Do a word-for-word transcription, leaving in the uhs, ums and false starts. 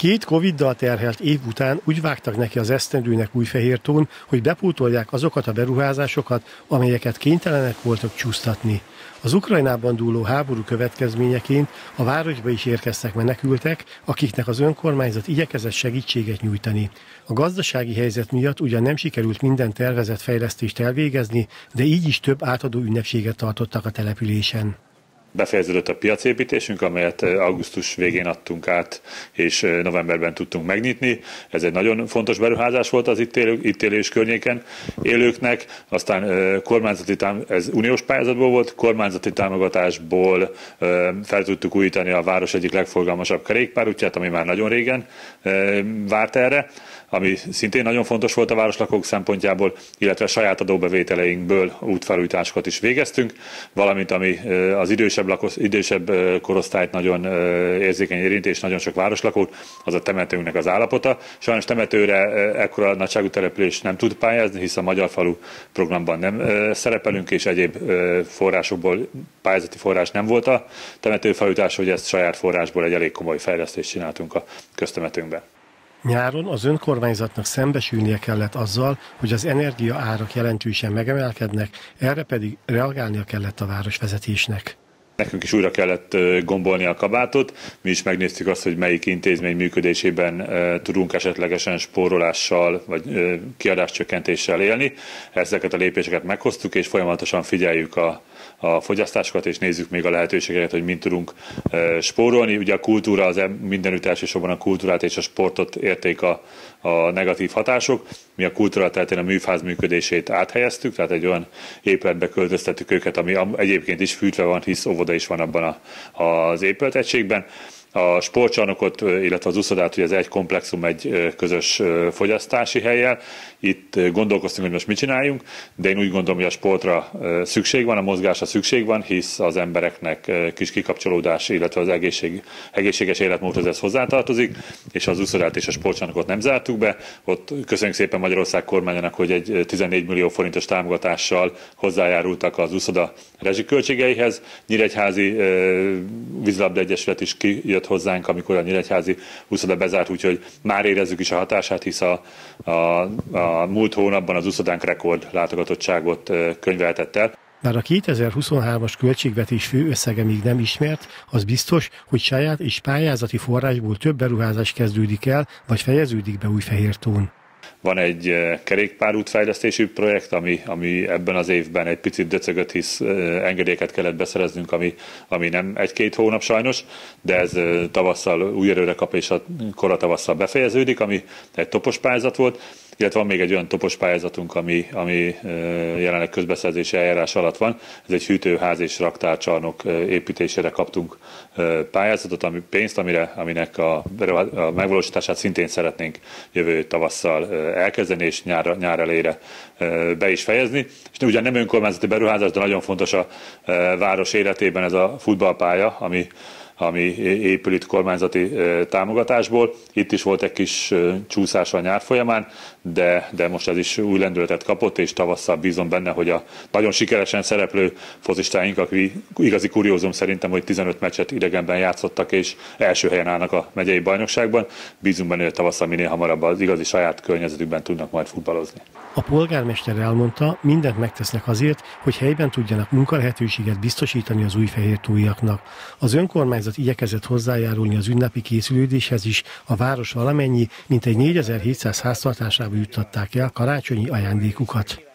Két Coviddal terhelt év után úgy vágtak neki az esztendőnek Újfehértón, hogy bepótolják azokat a beruházásokat, amelyeket kénytelenek voltak csúsztatni. Az Ukrajnában dúló háború következményeként a városba is érkeztek menekültek, akiknek az önkormányzat igyekezett segítséget nyújtani. A gazdasági helyzet miatt ugyan nem sikerült minden tervezett fejlesztést elvégezni, de így is több átadó ünnepséget tartottak a településen. Befejeződött a piacépítésünk, amelyet augusztus végén adtunk át, és novemberben tudtunk megnyitni. Ez egy nagyon fontos beruházás volt az itt élő, itt élő és környéken élőknek. Aztán kormányzati ez uniós pályázatból volt, kormányzati támogatásból fel tudtuk újítani a város egyik legforgalmasabb kerékpárútját, ami már nagyon régen várt erre, ami szintén nagyon fontos volt a városlakók szempontjából, illetve saját adóbevételeinkből útfelújításokat is végeztünk, valamint ami az idősebb, lakos, idősebb korosztályt nagyon érzékeny érinti, és nagyon sok városlakót, az a temetőnknek az állapota. Sajnos temetőre ekkora nagyságú település nem tud pályázni, hisz a Magyar Falu programban nem szerepelünk, és egyéb forrásokból pályázati forrás nem volt a temetőfelújítás, hogy ezt saját forrásból egy elég komoly fejlesztést csináltunk a köztemetőnkben. Nyáron az önkormányzatnak szembesülnie kellett azzal, hogy az energia árak jelentősen megemelkednek, erre pedig reagálnia kellett a városvezetésnek. Nekünk is újra kellett gombolni a kabátot, mi is megnéztük azt, hogy melyik intézmény működésében tudunk esetlegesen spórolással vagy kiadáscsökkentéssel élni. Ezeket a lépéseket meghoztuk, és folyamatosan figyeljük a, a fogyasztásokat, és nézzük még a lehetőségeket, hogy mind tudunk spórolni. Ugye a kultúra, az mindenütt elsősorban a kultúrát és a sportot érték a, a negatív hatások. Mi a kultúra területén a műfáz működését áthelyeztük, tehát egy olyan épületbe költöztettük őket, ami egyébként is fűtve van, hisz óvoda is van abban a, az épületegységben. A sportcsarnokot, illetve az úszodát, ugye ez egy komplexum egy közös fogyasztási helyen. Itt gondolkoztunk, hogy most mit csináljunk, de én úgy gondolom, hogy a sportra szükség van, a mozgásra szükség van, hisz az embereknek kis kikapcsolódás, illetve az egészség, egészséges életmódhoz ez hozzátartozik, és az úszodát és a sportcsarnokot nem zártuk be. Ott köszönjük szépen Magyarország kormányának, hogy egy tizennégy millió forintos támogatással hozzájárultak az úszoda rezsiköltségeihez. Nyíregyházi Vízilabda Egyesület is kijött hozzánk, amikor a nyíregyházi úszoda bezárt, úgyhogy már érezzük is a hatását, hisz a, a, a múlt hónapban az úszodánk rekord látogatottságot könyveltett el. Bár a kétezer-huszonhármas költségvetés fő összege még nem ismert, az biztos, hogy saját és pályázati forrásból több beruházás kezdődik el, vagy fejeződik be Újfehértón. Van egy kerékpárútfejlesztésű projekt, ami, ami ebben az évben egy picit döcögött, hisz engedélyeket kellett beszereznünk, ami, ami nem egy-két hónap sajnos, de ez tavasszal új erőre kap, és a kora tavasszal befejeződik, ami egy TOPOS pályázat volt, illetve van még egy olyan TOPOS pályázatunk, ami, ami jelenleg közbeszerzési eljárás alatt van. Ez egy hűtőház és raktárcsarnok építésére kaptunk pályázatot, ami pénzt, amire, aminek a, a megvalósítását szintén szeretnénk jövő tavasszal elkezdeni, és nyár, nyár elejére be is fejezni. És ugyan nem önkormányzati beruházás, de nagyon fontos a város életében ez a futballpálya, ami ami épül itt kormányzati támogatásból. Itt is volt egy kis csúszás a nyár folyamán, de, de most ez is új lendületet kapott, és tavasszal bízom benne, hogy a nagyon sikeresen szereplő focistáink, akik igazi kuriózum szerintem, hogy tizenöt meccset idegenben játszottak, és első helyen állnak a megyei bajnokságban. Bízunk benne, hogy tavasszal minél hamarabb az igazi saját környezetükben tudnak majd futballozni. A polgármester elmondta, mindent megtesznek azért, hogy helyben tudjanak munkalehetőséget biztosítani az újfehértóiaknak. Az önkormányzat igyekezett hozzájárulni az ünnepi készülődéshez is, a város valamennyi, mintegy négyezer-hétszáz háztartásába juttatták el karácsonyi ajándékukat.